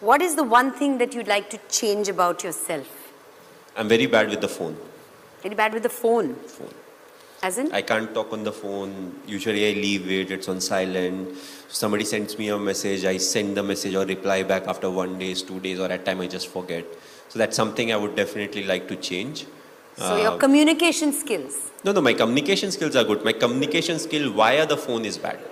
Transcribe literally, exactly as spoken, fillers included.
What is the one thing that you'd like to change about yourself? I'm very bad with the phone. Very bad with the phone? Phone. As in? I can't talk on the phone. Usually I leave it, it's on silent. Somebody sends me a message, I send the message or reply back after one day, two days, or at time I just forget. So that's something I would definitely like to change. So uh, your communication skills? No, no, my communication skills are good. My communication skill via the phone is bad.